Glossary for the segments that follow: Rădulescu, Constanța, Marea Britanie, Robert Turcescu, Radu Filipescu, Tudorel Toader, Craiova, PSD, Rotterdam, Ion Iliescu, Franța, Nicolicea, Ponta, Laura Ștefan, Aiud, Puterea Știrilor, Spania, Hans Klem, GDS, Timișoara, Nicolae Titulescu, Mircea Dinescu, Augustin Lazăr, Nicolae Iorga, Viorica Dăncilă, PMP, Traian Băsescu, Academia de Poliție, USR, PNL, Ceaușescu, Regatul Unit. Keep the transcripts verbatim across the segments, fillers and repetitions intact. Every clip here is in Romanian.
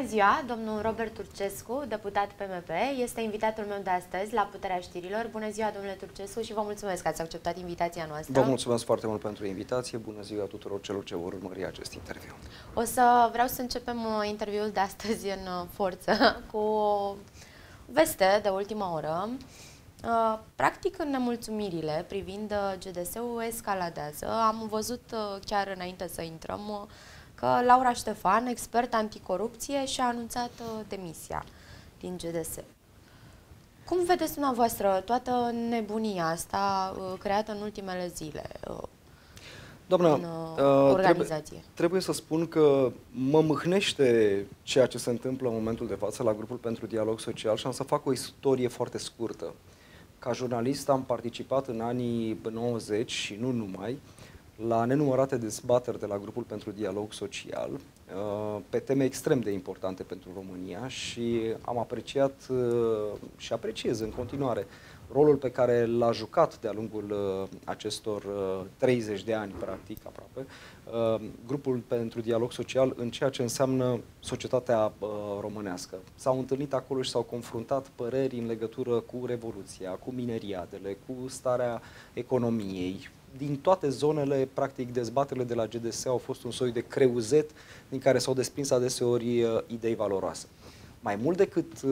Bună ziua, domnul Robert Turcescu, deputat P M P, este invitatul meu de astăzi la Puterea Știrilor. Bună ziua, domnule Turcescu, și vă mulțumesc că ați acceptat invitația noastră. Vă mulțumesc foarte mult pentru invitație. Bună ziua tuturor celor ce vor urmări acest interviu. O să vreau să începem interviul de astăzi în forță cu o veste de ultima oră. Practic, în nemulțumirile privind G D S-ul escaladează. Am văzut chiar înainte să intrăm că Laura Ștefan, expert anticorupție, și-a anunțat demisia din G D S. Cum vedeți dumneavoastră toată nebunia asta creată în ultimele zile Doamna, în organizație? Trebuie, trebuie să spun că mă mâhnește ceea ce se întâmplă în momentul de față la Grupul pentru Dialog Social și am să fac o istorie foarte scurtă. Ca jurnalist am participat în anii nouăzeci și nu numai la nenumărate dezbateri de la Grupul pentru Dialog Social pe teme extrem de importante pentru România și am apreciat și apreciez în continuare rolul pe care l-a jucat de-a lungul acestor treizeci de ani, practic, aproape, Grupul pentru Dialog Social în ceea ce înseamnă societatea românească. S-au întâlnit acolo și s-au confruntat păreri în legătură cu Revoluția, cu mineriadele, cu starea economiei. Din toate zonele, practic, dezbaterile de la G D S au fost un soi de creuzet din care s-au desprins adeseori idei valoroase. Mai mult decât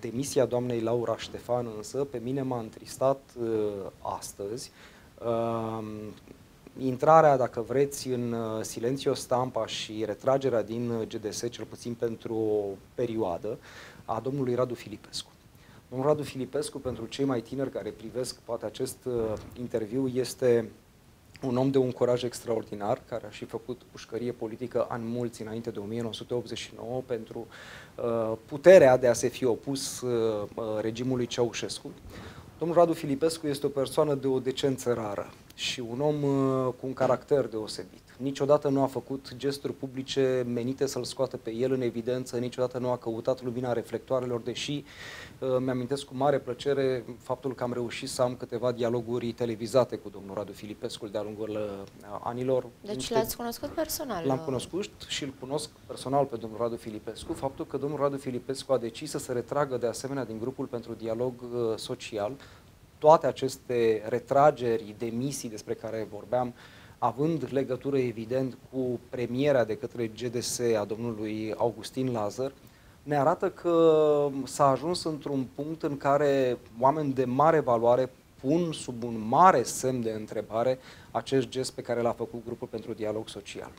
demisia doamnei Laura Ștefan, însă, pe mine m-a întristat astăzi intrarea, dacă vreți, în silențio stampa și retragerea din G D S, cel puțin pentru o perioadă, a domnului Radu Filipescu. Domnul Radu Filipescu, pentru cei mai tineri care privesc poate acest uh, interviu, este un om de un curaj extraordinar, care a și făcut pușcărie politică ani mulți înainte de o mie nouă sute optzeci și nouă pentru uh, puterea de a se fi opus uh, regimului Ceaușescu. Domnul Radu Filipescu este o persoană de o decență rară și un om uh, cu un caracter deosebit. Niciodată nu a făcut gesturi publice menite să-l scoată pe el în evidență, niciodată nu a căutat lumina reflectoarelor, deși mi-amintesc cu mare plăcere faptul că am reușit să am câteva dialoguri televizate cu domnul Radu Filipescu de-a lungul anilor. Deci l-ați cunoscut personal? L-am cunoscut și îl cunosc personal pe domnul Radu Filipescu. Faptul că domnul Radu Filipescu a decis să se retragă de asemenea din Grupul pentru Dialog Social, toate aceste retrageri, demisii despre care vorbeam, având legătură, evident, cu premierea de către G D S a domnului Augustin Lazăr, ne arată că s-a ajuns într-un punct în care oameni de mare valoare pun sub un mare semn de întrebare acest gest pe care l-a făcut Grupul pentru Dialog Social.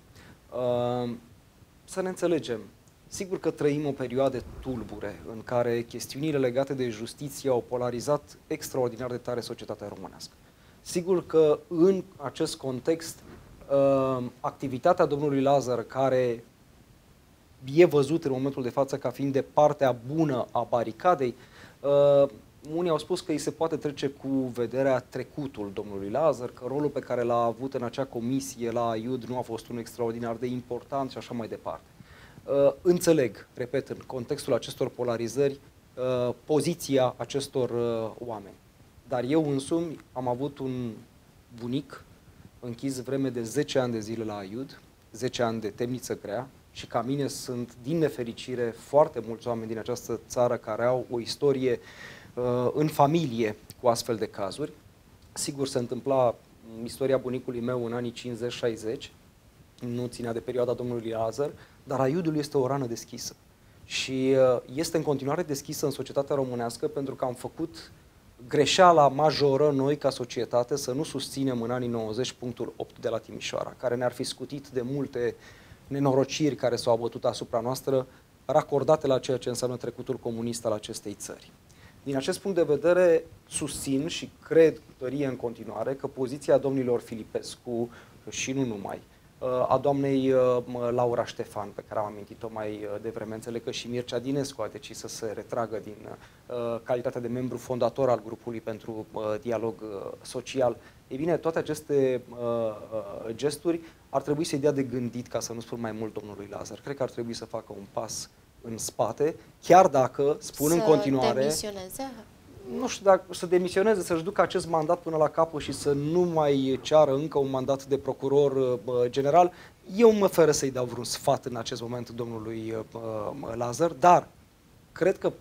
Să ne înțelegem. Sigur că trăim o perioadă tulbure în care chestiunile legate de justiție au polarizat extraordinar de tare societatea românească. Sigur că în acest context activitatea domnului Lazăr, care e văzut în momentul de față ca fiind de partea bună a baricadei, unii au spus că îi se poate trece cu vederea trecutul domnului Lazăr, că rolul pe care l-a avut în acea comisie la Aiud nu a fost unul extraordinar de important și așa mai departe. Înțeleg, repet, în contextul acestor polarizări, poziția acestor oameni. Dar eu însumi am avut un bunic închis vreme de zece ani de zile la Aiud, zece ani de temniță grea, și ca mine sunt, din nefericire, foarte mulți oameni din această țară care au o istorie uh, în familie cu astfel de cazuri. Sigur, se întâmpla istoria bunicului meu în anii cincizeci șaizeci, nu ținea de perioada domnului Lazăr, dar Aiudul este o rană deschisă. Și uh, este în continuare deschisă în societatea românească, pentru că am făcut greșeala majoră noi ca societate să nu susținem în anii nouăzeci punctul opt de la Timișoara, care ne-ar fi scutit de multe nenorociri care s-au abătut asupra noastră, racordate la ceea ce înseamnă trecutul comunist al acestei țări. Din acest punct de vedere, susțin și cred cu tărie în continuare că poziția domnilor Filipescu și nu numai, a doamnei Laura Ștefan, pe care am amintit-o mai devreme, înțeleg că și Mircea Dinescu a decis să se retragă din calitatea de membru fondator al Grupului pentru Dialog Social. Ei bine, toate aceste gesturi ar trebui să-i dea de gândit, ca să nu spun mai mult, domnului Lazăr. Cred că ar trebui să facă un pas în spate, chiar dacă, spun în continuare... Să demisioneze? nu știu dacă să demisioneze, să-și ducă acest mandat până la capăt și să nu mai ceară încă un mandat de procuror general. Eu mă feră să-i dau vreun sfat în acest moment domnului Lazăr, dar cred că,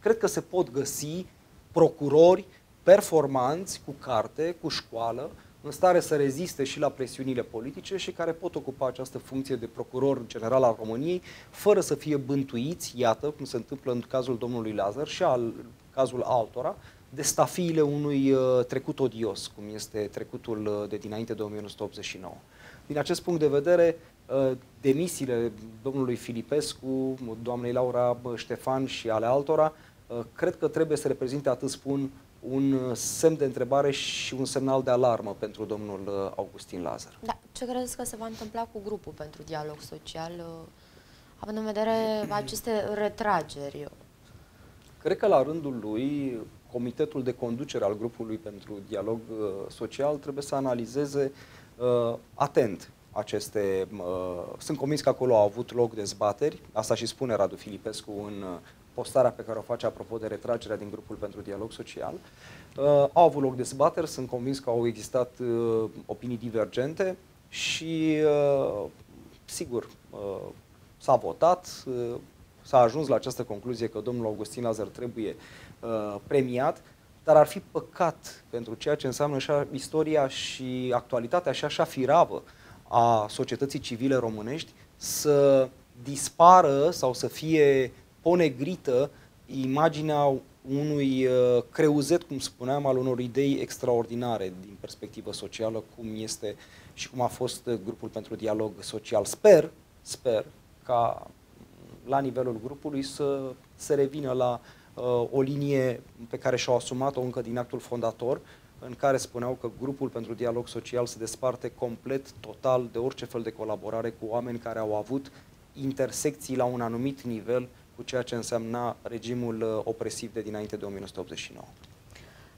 cred că se pot găsi procurori performanți, cu carte, cu școală, în stare să reziste și la presiunile politice și care pot ocupa această funcție de procuror general al României fără să fie bântuiți, iată, cum se întâmplă în cazul domnului Lazăr și al cazul altora, de stafiile unui trecut odios, cum este trecutul de dinainte de o mie nouă sute optzeci și nouă. Din acest punct de vedere, demisiile domnului Filipescu, doamnei Laura Ștefan și ale altora, cred că trebuie să reprezinte, atât spun, un semn de întrebare și un semnal de alarmă pentru domnul Augustin Lazăr. Da. Ce credeți că se va întâmpla cu grupul pentru dialog social, având în vedere aceste retrageri? Cred că la rândul lui, comitetul de conducere al grupului pentru dialog social trebuie să analizeze uh, atent aceste... Uh, sunt convins că acolo au avut loc dezbateri, asta și spune Radu Filipescu în postarea pe care o face apropo de retragerea din grupul pentru dialog social. Uh, au avut loc dezbateri, sunt convins că au existat uh, opinii divergente și, uh, sigur, uh, s-a votat, uh, s-a ajuns la această concluzie că domnul Augustin Lazăr trebuie uh, premiat, dar ar fi păcat pentru ceea ce înseamnă așa istoria și actualitatea și așa firavă a societății civile românești să dispară sau să fie ponegrită imaginea unui uh, creuzet, cum spuneam, al unor idei extraordinare din perspectivă socială, cum este și cum a fost grupul pentru dialog social. Sper, sper ca la nivelul grupului să se revină la uh, o linie pe care și-au asumat-o încă din actul fondator, în care spuneau că grupul pentru dialog social se desparte complet, total, de orice fel de colaborare cu oameni care au avut intersecții la un anumit nivel cu ceea ce însemna regimul opresiv de dinainte de o mie nouă sute optzeci și nouă.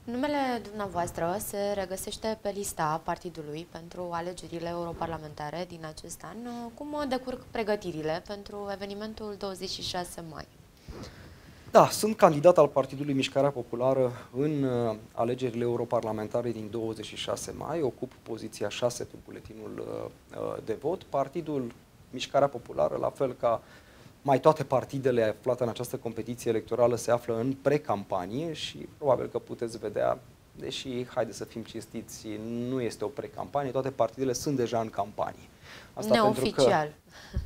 Numele dumneavoastră se regăsește pe lista partidului pentru alegerile europarlamentare din acest an. Cum decurg pregătirile pentru evenimentul douăzeci și șase mai? Da, sunt candidat al Partidului Mișcarea Populară în alegerile europarlamentare din douăzeci și șase mai. Ocup poziția șase pe buletinul de vot. Partidul Mișcarea Populară, la fel ca mai toate partidele aflate în această competiție electorală, se află în precampanie și probabil că puteți vedea, deși, haideți să fim cinstiți, nu este o precampanie, toate partidele sunt deja în campanie. Asta neoficial.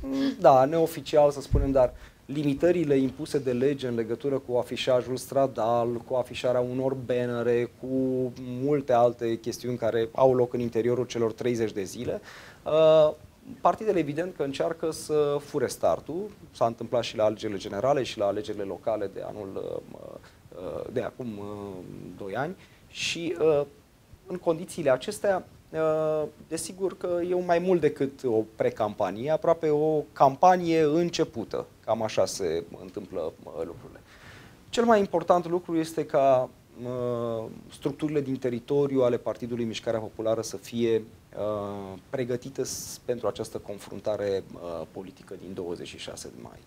Pentru că, da, neoficial să spunem, dar limitările impuse de lege în legătură cu afișajul stradal, cu afișarea unor bannere, cu multe alte chestiuni care au loc în interiorul celor treizeci de zile, uh, partidele, evident, că încearcă să fure startul. S-a întâmplat și la alegerile generale și la alegerile locale de anul, de acum doi ani. Și în condițiile acestea, desigur că e mai mult decât o precampanie, aproape o campanie începută. Cam așa se întâmplă lucrurile. Cel mai important lucru este ca structurile din teritoriu ale Partidului Mișcarea Populară să fie uh, pregătite pentru această confruntare uh, politică din douăzeci și șase mai.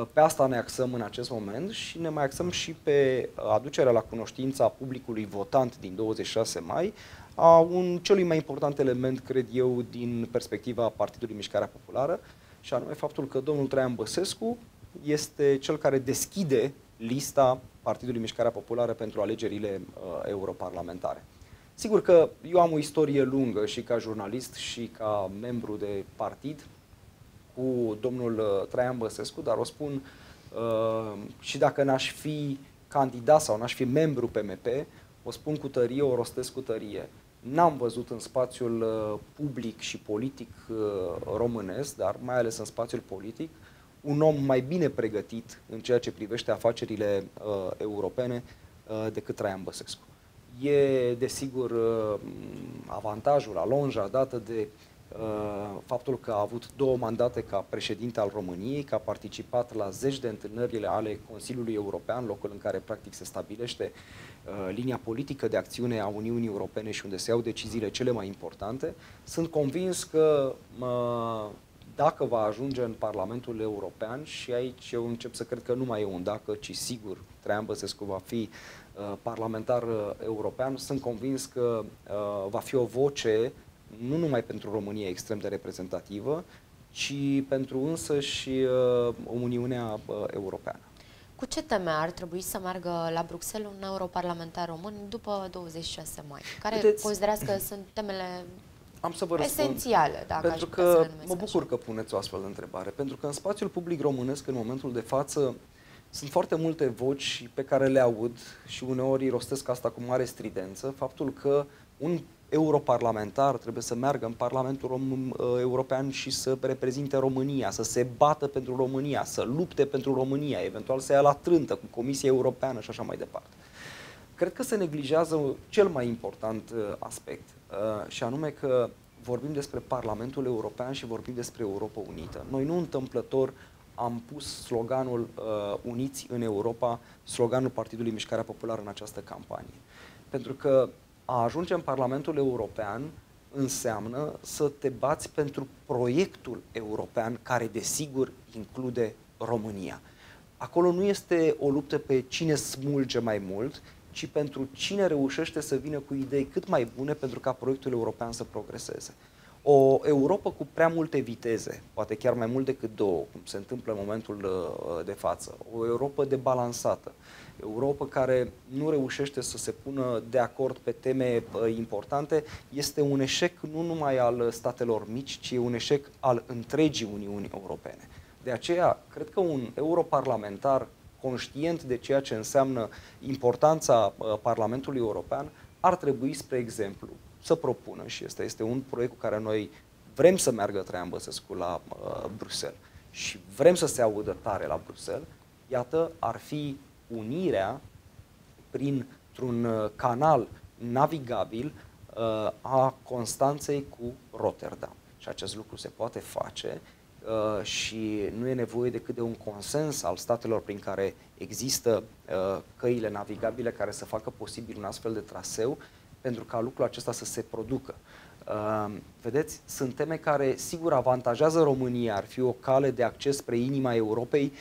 Uh, pe asta ne axăm în acest moment și ne mai axăm și pe aducerea la cunoștința publicului votant din douăzeci și șase mai a un celui mai important element, cred eu, din perspectiva Partidului Mișcarea Populară, și anume faptul că domnul Traian Băsescu este cel care deschide lista Partidului Mișcarea Populară pentru alegerile uh, europarlamentare. Sigur că eu am o istorie lungă și ca jurnalist și ca membru de partid cu domnul Traian Băsescu, dar o spun uh, și dacă n-aș fi candidat sau n-aș fi membru P M P, o spun cu tărie, o rostesc cu tărie. N-am văzut în spațiul uh, public și politic uh, românesc, dar mai ales în spațiul politic, un om mai bine pregătit în ceea ce privește afacerile uh, europene uh, decât Traian Băsescu. E, desigur, uh, avantajul, alonja dată de uh, faptul că a avut două mandate ca președinte al României, că a participat la zeci de întâlnările ale Consiliului European, locul în care practic se stabilește uh, linia politică de acțiune a Uniunii Europene și unde se iau deciziile cele mai importante. Sunt convins că uh, dacă va ajunge în Parlamentul European, și aici eu încep să cred că nu mai e un dacă, ci sigur Traian Băsescu va fi parlamentar european, sunt convins că va fi o voce nu numai pentru România extrem de reprezentativă, ci pentru însăși Uniunea Europeană. Cu ce teme ar trebui să meargă la Bruxelles un europarlamentar român după douăzeci și șase mai? Care Puteți... considerați că sunt temele Am să vă răspund, esențiale, dacă pentru că mă bucur așa. Că puneți o astfel de întrebare, pentru că în spațiul public românesc, în momentul de față, sunt foarte multe voci pe care le aud și uneori rostesc asta cu mare stridență, faptul că un europarlamentar trebuie să meargă în Parlamentul Rom European și să reprezinte România, să se bată pentru România, să lupte pentru România, eventual să ia la trântă cu Comisia Europeană și așa mai departe. Cred că se neglijează cel mai important aspect, și anume că vorbim despre Parlamentul European și vorbim despre Europa Unită. Noi nu întâmplător am pus sloganul uh, Uniți în Europa, sloganul Partidului Mișcarea Populară în această campanie. Pentru că a ajunge în Parlamentul European înseamnă să te bați pentru proiectul european, care desigur include România. Acolo nu este o luptă pe cine smulge mai mult, ci pentru cine reușește să vină cu idei cât mai bune pentru ca proiectul european să progreseze. O Europa cu prea multe viteze, poate chiar mai mult decât două, cum se întâmplă în momentul de față, o Europa debalansată, Europa care nu reușește să se pună de acord pe teme importante, este un eșec nu numai al statelor mici, ci un eșec al întregii Uniuni Europene. De aceea, cred că un europarlamentar conștient de ceea ce înseamnă importanța Parlamentului European, ar trebui, spre exemplu, să propună, și este, este un proiect cu care noi vrem să meargă Traian Băsescu la uh, Bruxelles și vrem să se audă tare la Bruxelles, iată, ar fi unirea printr-un canal navigabil uh, a Constanței cu Rotterdam. Și acest lucru se poate face uh, și nu e nevoie decât de un consens al statelor prin care există uh, căile navigabile care să facă posibil un astfel de traseu, pentru ca lucrul acesta să se producă. Uh, vedeți, sunt teme care sigur avantajează România, ar fi o cale de acces spre inima Europei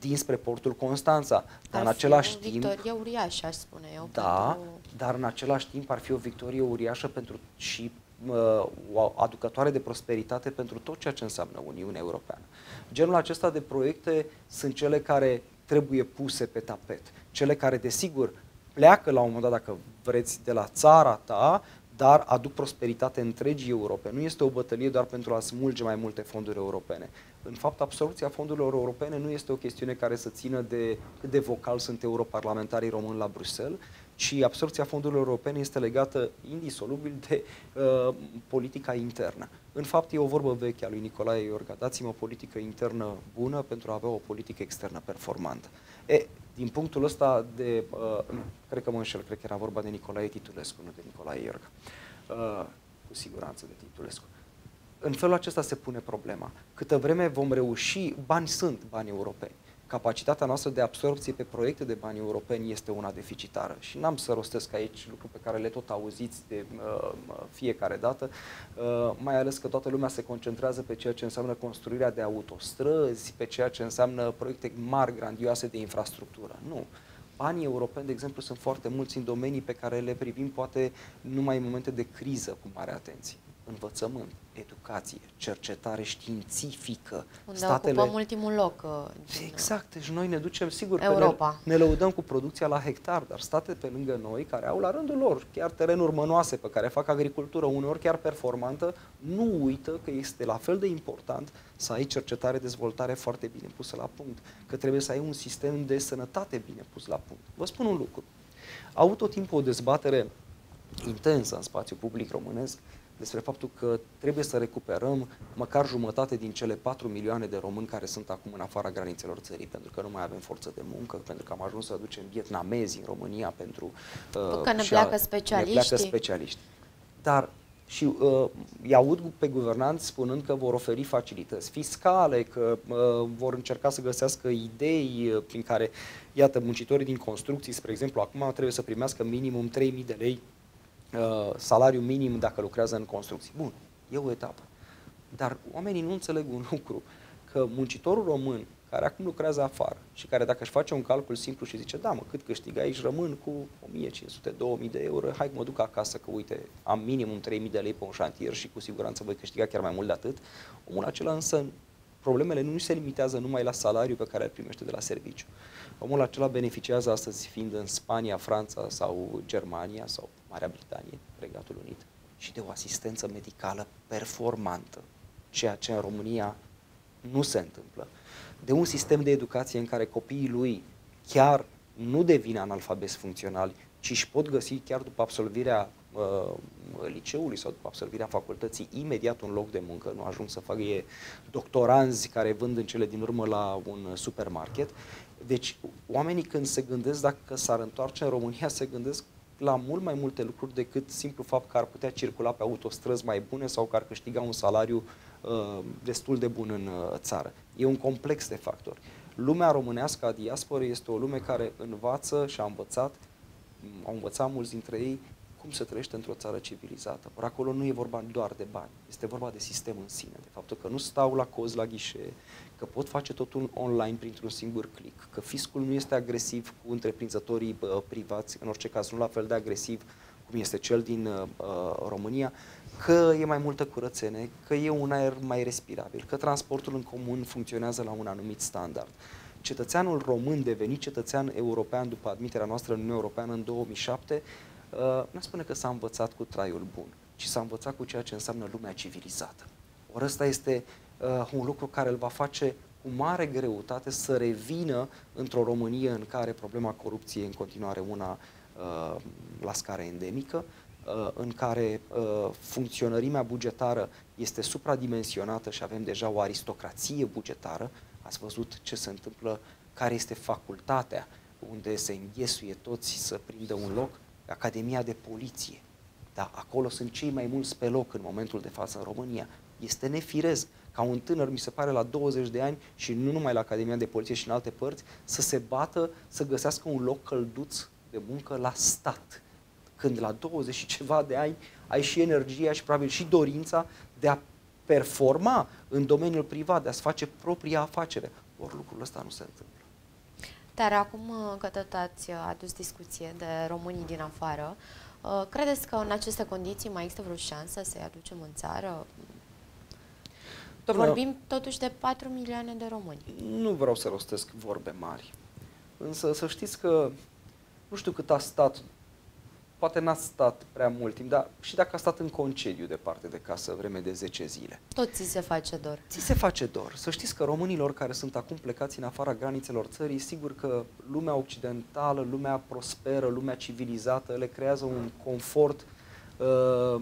dinspre portul Constanța, dar în același timp... o victorie uriașă, aș spune eu. Da, pentru... dar în același timp ar fi o victorie uriașă pentru și uh, o aducătoare de prosperitate pentru tot ceea ce înseamnă Uniunea Europeană. Genul acesta de proiecte sunt cele care trebuie puse pe tapet, cele care, desigur, pleacă la un moment dat, dacă vreți, de la țara ta, dar aduc prosperitate întregii Europe. Nu este o bătălie doar pentru a smulge mai multe fonduri europene. În fapt, absorbția fondurilor europene nu este o chestiune care să țină de cât de vocal sunt europarlamentarii români la Bruxelles, ci absorbția fondurilor europene este legată indisolubil de uh, politica internă. În fapt, e o vorbă veche a lui Nicolae Iorga. Dați-mi o politică internă bună pentru a avea o politică externă performantă. E, din punctul ăsta de... Uh, cred că mă înșel, cred că era vorba de Nicolae Titulescu, nu de Nicolae Iorga. Uh, cu siguranță de Titulescu. În felul acesta se pune problema. Câtă vreme vom reuși, bani sunt, bani europeni. Capacitatea noastră de absorbție pe proiecte de bani europeni este una deficitară și n-am să rostesc aici lucruri pe care le tot auziți de uh, fiecare dată, uh, mai ales că toată lumea se concentrează pe ceea ce înseamnă construirea de autostrăzi, pe ceea ce înseamnă proiecte mari, grandioase de infrastructură. Nu. Banii europeni, de exemplu, sunt foarte mulți în domenii pe care le privim poate numai în momente de criză cu mare atenție. Învățământ, educație, cercetare științifică. Unde statele... ocupăm ultimul loc. Din... Exact, deci noi ne ducem, sigur, Europa. Că ne, ne lăudăm cu producția la hectar, dar state pe lângă noi, care au la rândul lor chiar terenuri mănoase pe care fac agricultură, uneori chiar performantă, nu uită că este la fel de important să ai cercetare, dezvoltare foarte bine pusă la punct, că trebuie să ai un sistem de sănătate bine pus la punct. Vă spun un lucru. Au tot timpul o dezbatere intensă în spațiul public românesc despre faptul că trebuie să recuperăm măcar jumătate din cele patru milioane de români care sunt acum în afara granițelor țării, pentru că nu mai avem forță de muncă, pentru că am ajuns să aducem vietnamezi în România, pentru uh, că ne pleacă specialiștii. Ne pleacă specialiști. Dar și uh, îi aud pe guvernanți spunând că vor oferi facilități fiscale, că uh, vor încerca să găsească idei uh, prin care, iată, muncitorii din construcții, spre exemplu, acum trebuie să primească minimum trei mii de lei Uh, salariu minim dacă lucrează în construcții. Bun, e o etapă. Dar oamenii nu înțeleg un lucru, că muncitorul român care acum lucrează afară și care dacă își face un calcul simplu și zice, da mă, cât câștig aici, rămân cu o mie cinci sute două mii de euro, hai că mă duc acasă că uite, am minimum trei mii de lei pe un șantier și cu siguranță voi câștiga chiar mai mult de atât. Omul acela însă, problemele nu se limitează numai la salariul pe care îl primește de la serviciu. Omul acela beneficiază astăzi fiind în Spania, Franța sau Germania sau Marea Britanie, Regatul Unit, și de o asistență medicală performantă, ceea ce în România nu se întâmplă. De un sistem de educație în care copiii lui chiar nu devin analfabeți funcționali, ci își pot găsi chiar după absolvirea uh, liceului sau după absolvirea facultății imediat un loc de muncă, nu ajung să facă doctoranzi care vând în cele din urmă la un supermarket. Deci oamenii când se gândesc dacă s-ar întoarce în România, se gândesc la mult mai multe lucruri decât simplu fapt că ar putea circula pe autostrăzi mai bune sau că ar câștiga un salariu uh, destul de bun în uh, țară. E un complex de factori. Lumea românească a diasporei este o lume care învață și a învățat, au învățat mulți dintre ei, cum se trăiește într-o țară civilizată. Or, acolo nu e vorba doar de bani, este vorba de sistem în sine, de faptul că nu stau la cozi la ghișee, că pot face totul online printr-un singur click, că fiscul nu este agresiv cu întreprinzătorii uh, privați, în orice caz nu la fel de agresiv cum este cel din uh, România, că e mai multă curățenie, că e un aer mai respirabil, că transportul în comun funcționează la un anumit standard. Cetățeanul român devenit cetățean european după admiterea noastră în Uniunea Europeană în două mii șapte, Uh, nu spune că s-a învățat cu traiul bun, ci s-a învățat cu ceea ce înseamnă lumea civilizată. Or, ăsta este uh, un lucru care îl va face cu mare greutate să revină într-o Românie în care problema corupției e în continuare una uh, la scară endemică, uh, în care uh, funcționărimea bugetară este supradimensionată și avem deja o aristocrație bugetară. Ați văzut ce se întâmplă, care este facultatea unde se înghesuie toți să prindă un loc? Academia de Poliție, da, acolo sunt cei mai mulți pe loc în momentul de față în România. Este nefiresc ca un tânăr, mi se pare, la douăzeci de ani și nu numai la Academia de Poliție și în alte părți, să se bată să găsească un loc călduț de muncă la stat. Când la douăzeci și ceva de ani ai și energia și probabil și dorința de a performa în domeniul privat, de a-ți face propria afacere. Ori lucrul ăsta nu se întâmplă. Dar acum că tot ați adus discuție de românii din afară, credeți că în aceste condiții mai există vreo șansă să-i aducem în țară? Doamne, vorbim totuși de patru milioane de români. Nu vreau să rostesc vorbe mari, însă să știți că nu știu cât a stat, poate n-a stat prea mult timp, dar și dacă a stat în concediu departe de casă vreme de zece zile. Tot ți se face dor. Ți se face dor. Să știți că românilor care sunt acum plecați în afara granițelor țării, sigur că lumea occidentală, lumea prosperă, lumea civilizată le creează un confort uh,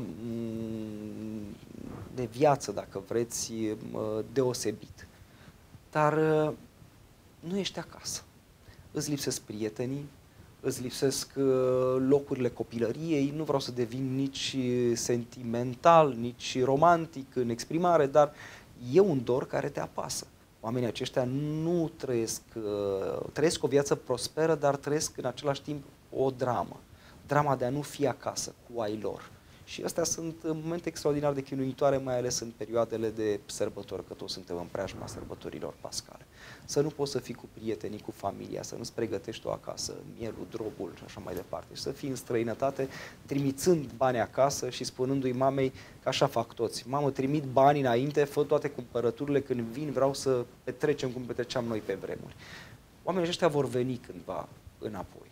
de viață, dacă vreți, uh, deosebit. Dar uh, nu ești acasă. Îți lipsesc prietenii, îți lipsesc locurile copilăriei, nu vreau să devin nici sentimental, nici romantic în exprimare, dar e un dor care te apasă. Oamenii aceștia nu trăiesc, trăiesc o viață prosperă, dar trăiesc în același timp o dramă. Drama de a nu fi acasă cu ai lor. Și astea sunt momente extraordinar de chinuitoare, mai ales în perioadele de sărbători, că toți suntem în preajma sărbătorilor pascale. Să nu poți să fii cu prietenii, cu familia, să nu-ți pregătești tu acasă mielul, drobul și așa mai departe. Și să fii în străinătate, trimițând bani acasă și spunându-i mamei că așa fac toți. Mamă, trimit bani înainte, fă toate cumpărăturile, când vin vreau să petrecem cum petreceam noi pe vremuri. Oamenii ăștia vor veni cândva înapoi.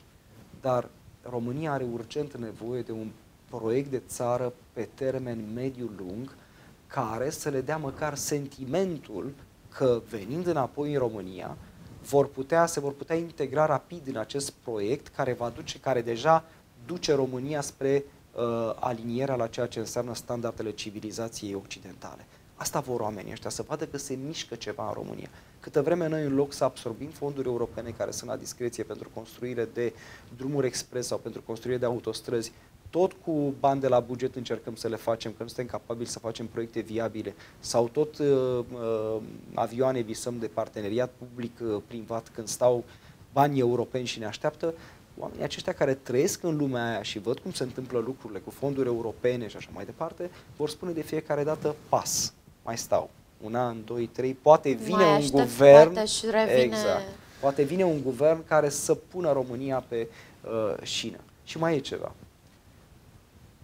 Dar România are urgent nevoie de un proiect de țară pe termen mediu-lung care să le dea măcar sentimentul că venind înapoi în România vor putea, se vor putea integra rapid în acest proiect care va duce, care deja duce România spre uh, alinierea la ceea ce înseamnă standardele civilizației occidentale. Asta vor oamenii ăștia, să vadă că se mișcă ceva în România. Câtă vreme noi, în loc să absorbim fonduri europene care sunt la discreție pentru construire de drumuri expres sau pentru construire de autostrăzi, tot cu bani de la buget încercăm să le facem, că nu suntem capabili să facem proiecte viabile, sau tot uh, avioane visăm de parteneriat public-privat când stau banii europeni și ne așteaptă, oamenii aceștia care trăiesc în lumea aia și văd cum se întâmplă lucrurile cu fonduri europene și așa mai departe, vor spune de fiecare dată pas, mai stau, un an, doi, trei, poate vine un guvern, și revine... exact, poate vine un guvern care să pună România pe uh, șină. Și mai e ceva.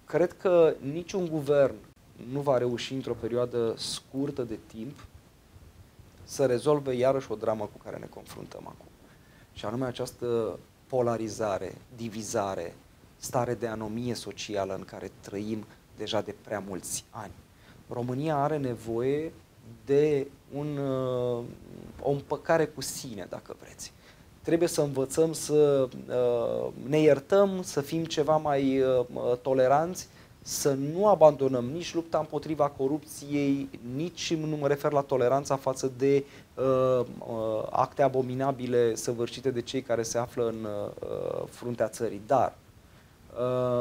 Cred că niciun guvern nu va reuși într-o perioadă scurtă de timp să rezolve iarăși o dramă cu care ne confruntăm acum. Și anume această polarizare, divizare, stare de anomie socială în care trăim deja de prea mulți ani. România are nevoie de un, o împăcare cu sine, dacă vreți. Trebuie să învățăm să ne iertăm, să fim ceva mai toleranți, să nu abandonăm nici lupta împotriva corupției, nici nu mă refer la toleranța față de uh, acte abominabile săvârșite de cei care se află în uh, fruntea țării. Dar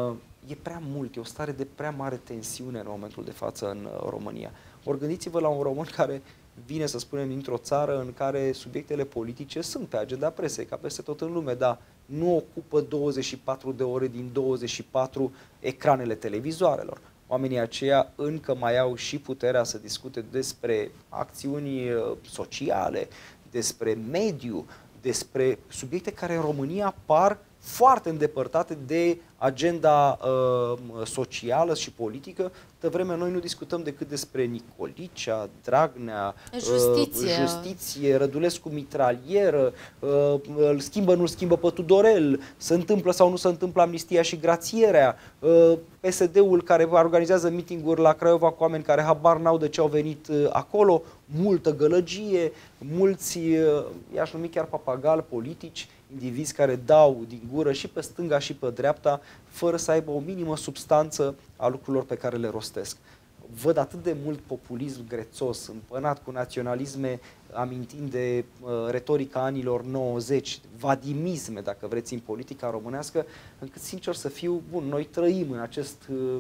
uh, e prea mult, e o stare de prea mare tensiune în momentul de față în România. Ori gândiți-vă la un român care vine, să spunem, dintr-o țară în care subiectele politice sunt pe agenda presei, ca peste tot în lume, dar nu ocupă douăzeci și patru de ore din douăzeci și patru ecranele televizoarelor. Oamenii aceia încă mai au și puterea să discute despre acțiuni sociale, despre mediu, despre subiecte care în România par foarte îndepărtate de agenda uh, socială și politică. De vreme noi nu discutăm decât despre Nicolicea, Dragnea, justiție, uh, justiție Rădulescu mitralieră, uh, îl schimbă, nu-l schimbă pe Tudorel, se întâmplă sau nu se întâmplă amnistia și grațierea, uh, P S D-ul care organizează mitinguri la Craiova cu oameni care habar n-au de ce au venit uh, acolo, multă gălăgie, mulți, uh, i-aș numi chiar papagal politici, indivizi care dau din gură și pe stânga și pe dreapta, fără să aibă o minimă substanță a lucrurilor pe care le rostesc. Văd atât de mult populism grețos, împănat cu naționalisme, amintind de uh, retorica anilor nouăzeci, vadimisme, dacă vreți, în politica românească, încât, sincer să fiu, bun, noi trăim în acest uh,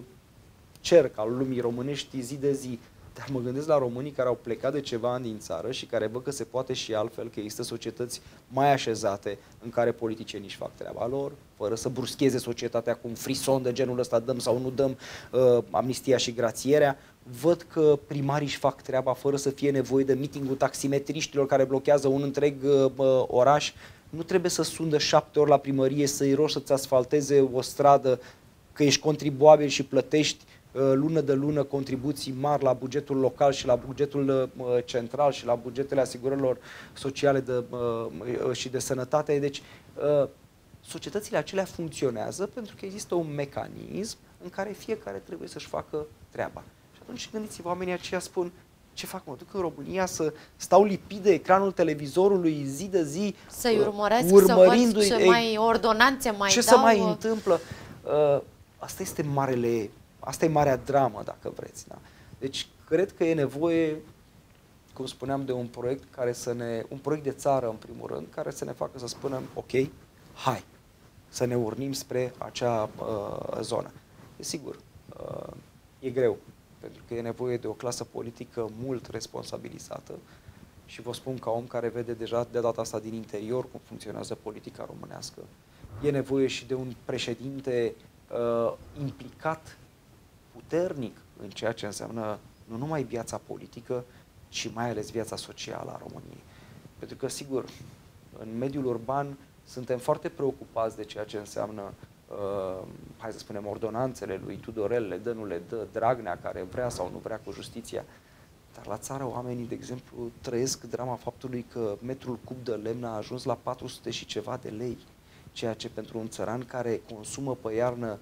cerc al lumii românești zi de zi, dar mă gândesc la românii care au plecat de ceva ani din țară și care văd că se poate și altfel, că există societăți mai așezate în care politicienii își fac treaba lor, fără să bruscheze societatea cu un frison de genul ăsta, dăm sau nu dăm uh, amnistia și grațierea. Văd că primarii își fac treaba fără să fie nevoie de mitingul taximetriștilor care blochează un întreg uh, oraș. Nu trebuie să suni de șapte ori la primărie să-i rogi să-ți asfalteze o stradă, că ești contribuabil și plătești lună de lună contribuții mari la bugetul local și la bugetul central și la bugetele asigurărilor sociale de, și de sănătate. Deci societățile acelea funcționează pentru că există un mecanism în care fiecare trebuie să-și facă treaba. Și atunci gândiți-vă, oamenii aceia spun: ce fac, mă duc în România să stau lipit de ecranul televizorului zi de zi, să-i urmăresc, urmărindu-i, să văd ce mai ordonanțe mai ce dau, se mai întâmplă. Asta este marele Asta e marea dramă, dacă vreți. Da? Deci, cred că e nevoie, cum spuneam, de un proiect care să ne, un proiect de țară, în primul rând, care să ne facă să spunem: ok, hai, să ne urnim spre acea uh, zonă. Desigur, uh, e greu, pentru că e nevoie de o clasă politică mult responsabilizată și vă spun ca om care vede deja de data asta din interior cum funcționează politica românească. E nevoie și de un președinte uh, implicat puternic în ceea ce înseamnă nu numai viața politică, ci mai ales viața socială a României. Pentru că, sigur, în mediul urban suntem foarte preocupați de ceea ce înseamnă, uh, hai să spunem, ordonanțele lui Tudorel, le dă, nu le dă, Dragnea, care vrea sau nu vrea cu justiția. Dar la țară oamenii, de exemplu, trăiesc drama faptului că metrul cub de lemn a ajuns la patru sute și ceva de lei, ceea ce pentru un țăran care consumă pe iarnă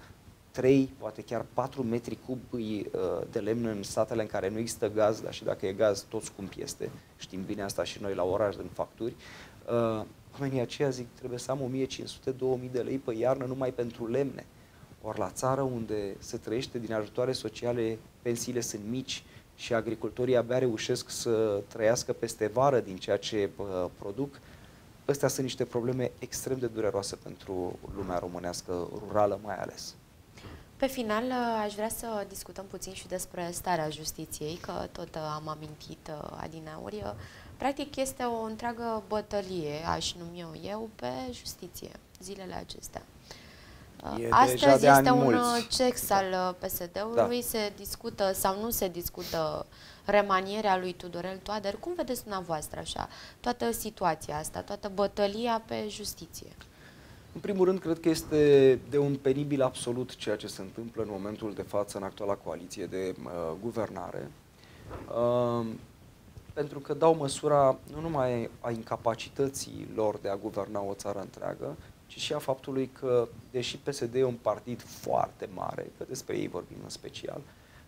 trei, poate chiar patru metri cubi de lemn în statele în care nu există gaz, dar și dacă e gaz, tot scump este. Știm bine asta și noi la oraș, din facturi. Oamenii aceia zic: trebuie să am o mie cinci sute două mii de lei pe iarnă numai pentru lemne. Ori la țară, unde se trăiește din ajutoare sociale, pensiile sunt mici și agricultorii abia reușesc să trăiască peste vară din ceea ce produc. Astea sunt niște probleme extrem de dureroase pentru lumea românească rurală mai ales. Pe final, aș vrea să discutăm puțin și despre starea justiției, că tot am amintit adineauri. Practic este o întreagă bătălie, aș numi eu, pe justiție, zilele acestea. E Astăzi este un mulți. cex al P S D-ului, da. se discută sau nu se discută remanierea lui Tudorel Toader. Cum vedeți dumneavoastră așa toată situația asta, toată bătălia pe justiție? În primul rând, cred că este de un penibil absolut ceea ce se întâmplă în momentul de față în actuala coaliție de uh, guvernare, uh, pentru că dau măsura nu numai a incapacității lor de a guverna o țară întreagă, ci și a faptului că, deși P S D e un partid foarte mare, că despre ei vorbim în special,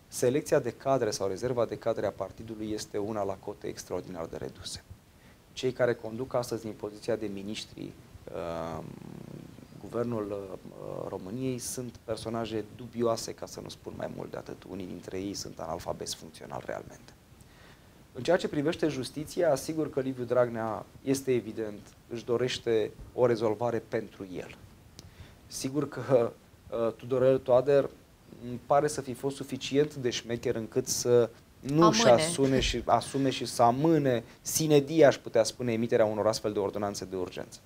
selecția de cadre sau rezerva de cadre a partidului este una la cote extraordinar de reduse. Cei care conduc astăzi din poziția de miniștri uh, guvernul uh, României sunt personaje dubioase, ca să nu spun mai mult de atât. Unii dintre ei sunt analfabeți funcțional realmente. În ceea ce privește justiția, asigur că Liviu Dragnea, este evident, își dorește o rezolvare pentru el. Sigur că uh, Tudorel Toader pare să fi fost suficient de șmecher încât să nu-și asume și, asume și să amâne, sinedia aș putea spune, emiterea unor astfel de ordonanțe de urgență.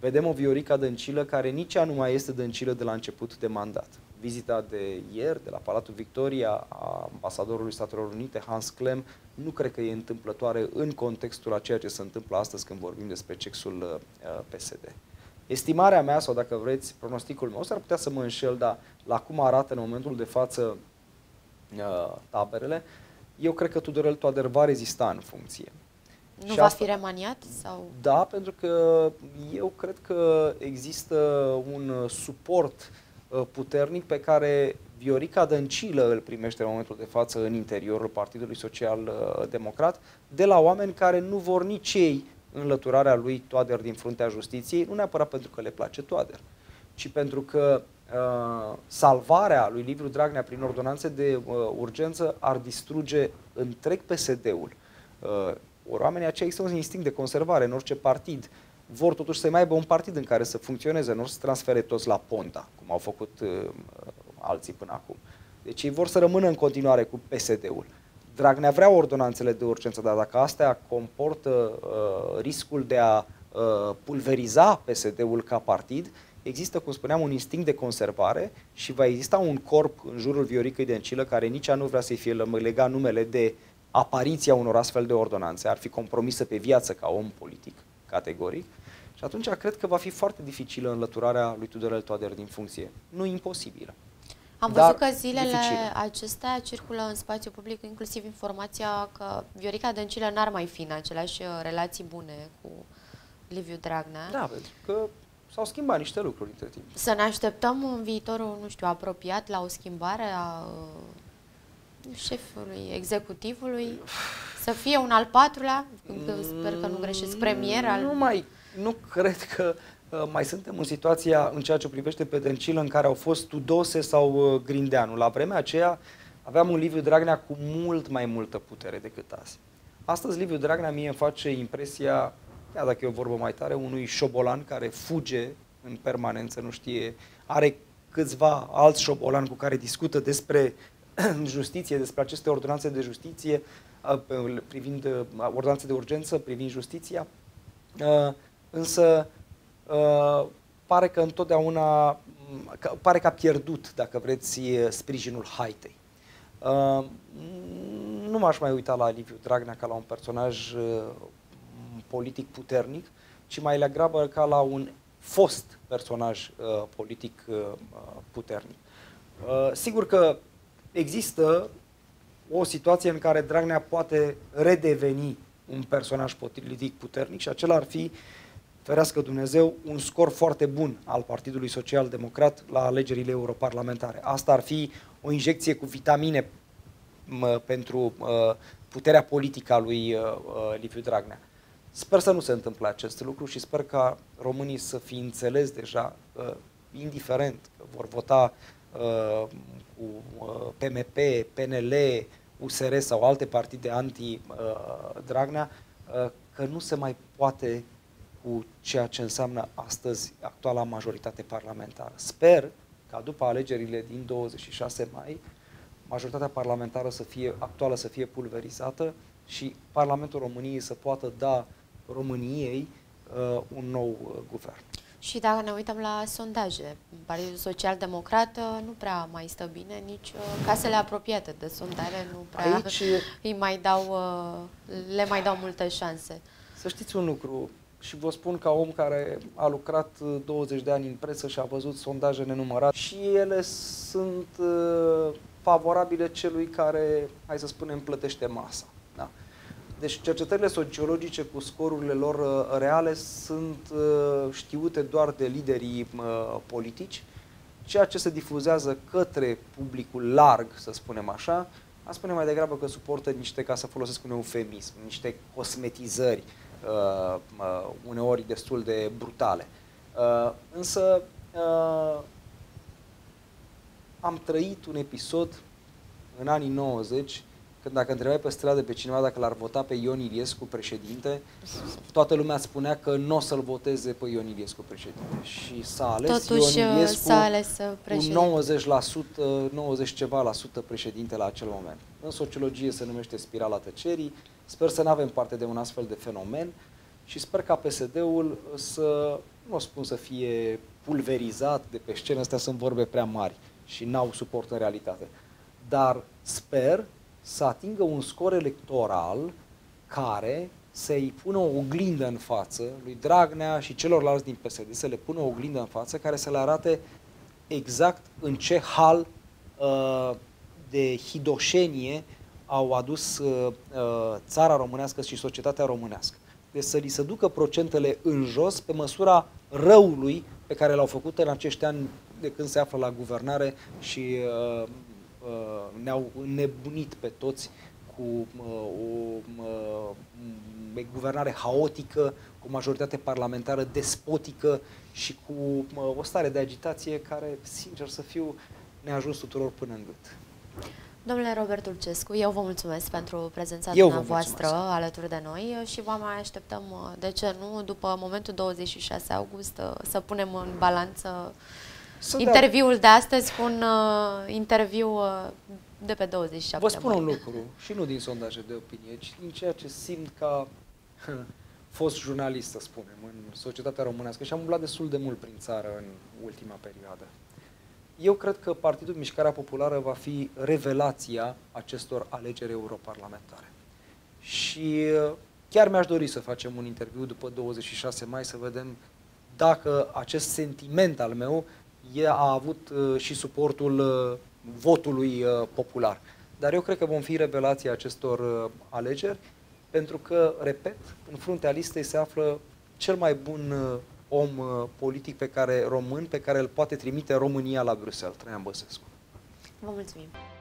Vedem o Viorica Dăncilă care nici ea nu mai este Dăncilă de la început de mandat. Vizita de ieri de la Palatul Victoria a ambasadorului Statelor Unite, Hans Klem, nu cred că e întâmplătoare în contextul a ceea ce se întâmplă astăzi când vorbim despre cexul P S D. Estimarea mea, sau dacă vreți, pronosticul meu, s-ar putea să mă înșel, dar la cum arată în momentul de față uh, taberele, eu cred că Tudorel Toader va rezista în funcție. Nu și va asta, fi remaniat? Sau? Da, pentru că eu cred că există un suport uh, puternic pe care Viorica Dăncilă îl primește în momentul de față în interiorul Partidului Social Democrat, de la oameni care nu vor nici ei înlăturarea lui Toader din fruntea justiției, nu neapărat pentru că le place Toader, ci pentru că uh, salvarea lui Liviu Dragnea prin ordonanțe de uh, urgență ar distruge întreg P S D-ul. Uh, oamenii aceia există un instinct de conservare în orice partid. Vor totuși să mai aibă un partid în care să funcționeze, nu să transfere toți la Ponta, cum au făcut uh, alții până acum. Deci ei vor să rămână în continuare cu P S D-ul. Dragnea vrea ordonanțele de urgență, dar dacă astea comportă uh, riscul de a uh, pulveriza P S D-ul ca partid, există, cum spuneam, un instinct de conservare și va exista un corp în jurul Vioricăi Dăncilă care nici ea nu vrea să-i fie legat numele de apariția unor astfel de ordonanțe. Ar fi compromisă pe viață ca om politic, categoric, și atunci cred că va fi foarte dificilă înlăturarea lui Tudorel Toader din funcție. Nu imposibilă. Am văzut că zilele dificile. acestea circulă în spațiu public, inclusiv informația că Viorica Dăncilă n-ar mai fi în aceleași relații bune cu Liviu Dragnea. Da, pentru că s-au schimbat niște lucruri între timp. Să ne așteptăm în viitorul, nu știu, apropiat la o schimbare a șefului executivului? Să fie un al patrulea? Sper că nu greșesc, premier al... Nu mai, nu cred că... Mai suntem în situația, în ceea ce privește pe Dăncilă, în care au fost Tudose sau Grindeanu. La vremea aceea aveam un Liviu Dragnea cu mult mai multă putere decât azi. Astăzi Liviu Dragnea mie îmi face impresia, ia, dacă e o vorbă mai tare, unui șobolan care fuge în permanență, nu știe, are câțiva alți șobolani cu care discută despre justiție, despre aceste ordonanțe de justiție, privind ordonanțe de urgență, privind justiția, însă Uh, pare că întotdeauna că, pare că a pierdut, dacă vreți, sprijinul haitei. Uh, nu m-aș mai uita la Liviu Dragnea ca la un personaj uh, politic puternic, ci mai degrabă ca la un fost personaj uh, politic uh, puternic. Uh, sigur că există o situație în care Dragnea poate redeveni un personaj politic puternic și acela ar fi, ferească Dumnezeu, un scor foarte bun al Partidului Social Democrat la alegerile europarlamentare. Asta ar fi o injecție cu vitamine pentru puterea politică a lui Liviu Dragnea. Sper să nu se întâmple acest lucru și sper ca românii să fi înțeles deja, indiferent că vor vota cu P M P, P N L, U S R sau alte partide anti-Dragnea, că nu se mai poate cu ceea ce înseamnă astăzi actuala majoritate parlamentară. Sper ca după alegerile din douăzeci și șase mai, majoritatea parlamentară să fie, actuală să fie pulverizată și Parlamentul României să poată da României uh, un nou uh, guvern. Și dacă ne uităm la sondaje, Partidul Social-Democrat nu prea mai stă bine, nici casele apropiate de sondare nu prea Aici... îi mai dau, le mai dau multe șanse. Să știți un lucru, și vă spun ca om care a lucrat douăzeci de ani în presă și a văzut sondaje nenumărate, și ele sunt favorabile celui care, hai să spunem, plătește masa. Da? Deci cercetările sociologice cu scorurile lor reale sunt știute doar de liderii politici. Ceea ce se difuzează către publicul larg, să spunem așa, a spune mai degrabă că suportă niște, ca să folosesc un eufemism, niște cosmetizări uneori destul de brutale. Însă am trăit un episod în anii nouăzeci, când dacă întrebai pe stradă pe cineva dacă l-ar vota pe Ion Iliescu președinte, toată lumea spunea că nu o să-l voteze pe Ion Iliescu președinte. Și s-a ales Totuși, Ion Iliescu ales cu nouăzeci la sută, nouăzeci ceva la sută președinte la acel moment. În sociologie se numește spirala tăcerii. Sper să nu avem parte de un astfel de fenomen și sper ca P S D-ul să, nu o spun să fie pulverizat de pe scenă, astea sunt vorbe prea mari și n-au suport în realitate. Dar sper să atingă un scor electoral care să-i pună o oglindă în față lui Dragnea și celorlalți din P S D, să le pună o oglindă în față care să le arate exact în ce hal uh, de hidoșenie au adus uh, țara românească și societatea românească. Deci să li se ducă procentele în jos pe măsura răului pe care l-au făcut în acești ani de când se află la guvernare și uh, ne-au înnebunit pe toți cu uh, o uh, guvernare haotică, cu majoritate parlamentară despotică și cu uh, o stare de agitație care, sincer să fiu, ne-a ajuns tuturor până în gât. Domnule Robert Turcescu, eu vă mulțumesc pentru prezența dumneavoastră alături de noi și vă mai așteptăm, de ce nu, după momentul douăzeci și șase august să punem în balanță interviul de astăzi cu un uh, interviu uh, de pe douăzeci și șapte. Vă spun mai. un lucru, și nu din sondaje de opinie, ci din ceea ce simt ca fost jurnalist, să spunem, în societatea românească, și am umblat destul de mult prin țară în ultima perioadă. Eu cred că Partidul Mișcarea Populară va fi revelația acestor alegeri europarlamentare. Și uh, chiar mi-aș dori să facem un interviu după douăzeci și șase mai, să vedem dacă acest sentiment al meu a avut și suportul votului popular. Dar eu cred că vom fi revelația acestor alegeri, pentru că, repet, în fruntea listei se află cel mai bun om politic pe care, român, pe care îl poate trimite România la Bruxelles, Traian Băsescu. Vă mulțumim!